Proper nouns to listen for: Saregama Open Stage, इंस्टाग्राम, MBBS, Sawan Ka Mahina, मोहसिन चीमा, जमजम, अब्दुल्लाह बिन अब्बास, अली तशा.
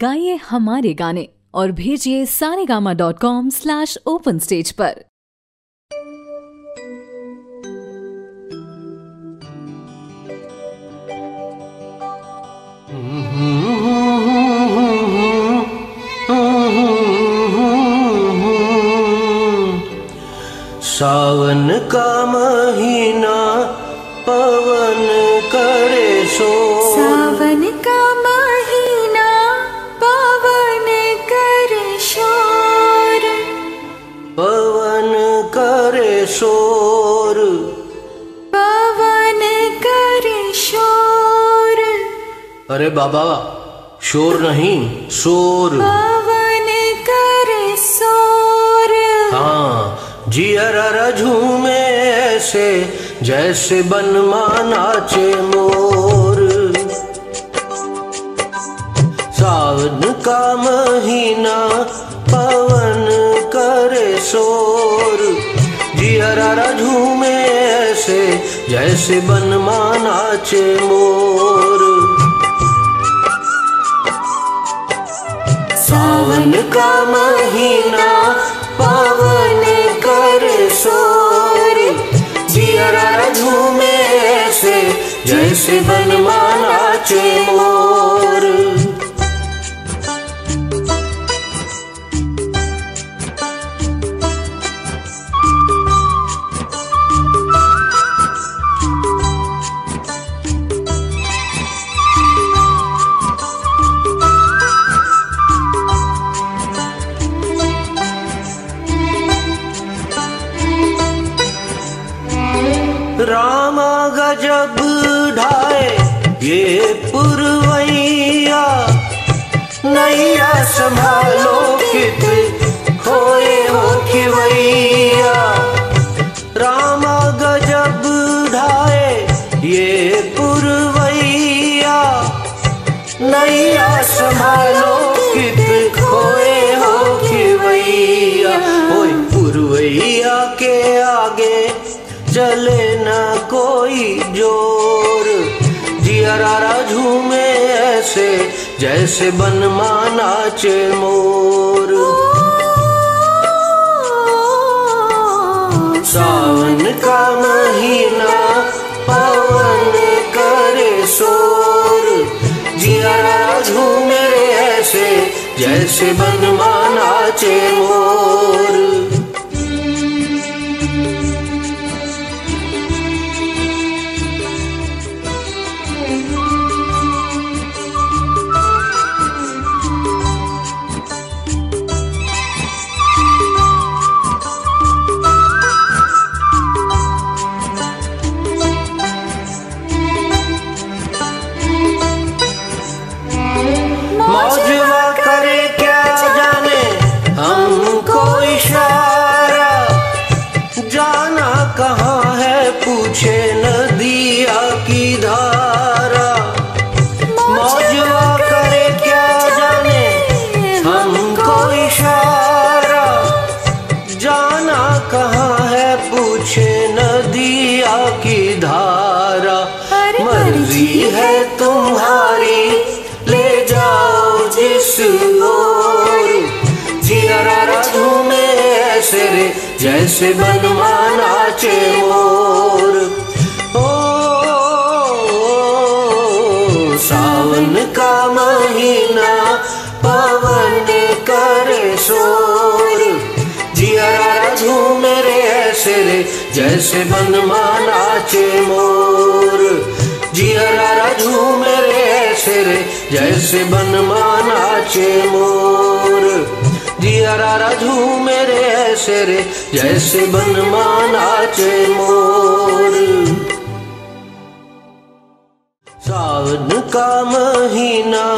गाइए हमारे गाने और भेजिए saregama.com/openstage पर। सावन का महीना पवन करे सो, सावन का महीना पवन करे शोर, पवन करे शोर, पवन करे शोर। अरे बाबा शोर नहीं शोर, पवन करे शोर। हाँ जियरा झूमे ऐसे जैसे बनवा नाचे मोर। सावन का महीना पवन करे शोर, जियरा झूमे ऐसे जैसे बनवा नाचे मोर। सावन का महीना पवन करे शोर, जियरा झूमे ऐसे जैसे बनवा नाचे मोर। रामा गजब ढाए ये पुरवैया, नैया संभालो कित खोए हो खिवैया। रामा गजब ढाए ये पुरवैया, नैया संभालो कित खोए हो खिवैया। ओए पुरवैया के आगे चले न कोई जोर, जियरा झूमे ऐसे जैसे बनवा नाचे मोर। सावन का महीना पवन करे शोर, जियरा झूमे ऐसे जैसे बनवा नाचे मोर। मौजवा करे क्या जाने हमको इशारा, जाना कहाँ है पूछे नदिया की धारा। मौजवा करे क्या जाने हमको इशारा, जाना कहाँ है पूछे नदिया की धारा। मर्जी है तुम्हारी ले जिस ओर, जियरा झूमे ऐसे रे जैसे बनवा नाचे मोर। ओ सावन का महीना पवन करे शोर, जियरा झूमे रे ऐसे रे जैसे बनवा नाचे मोर। जियरा झूमे रे ऐसे रे जैसे बनवा नाचे मोर, जियरा झूमे रे ऐसे रे जैसे बनवा नाचे मोर। सावन का महीना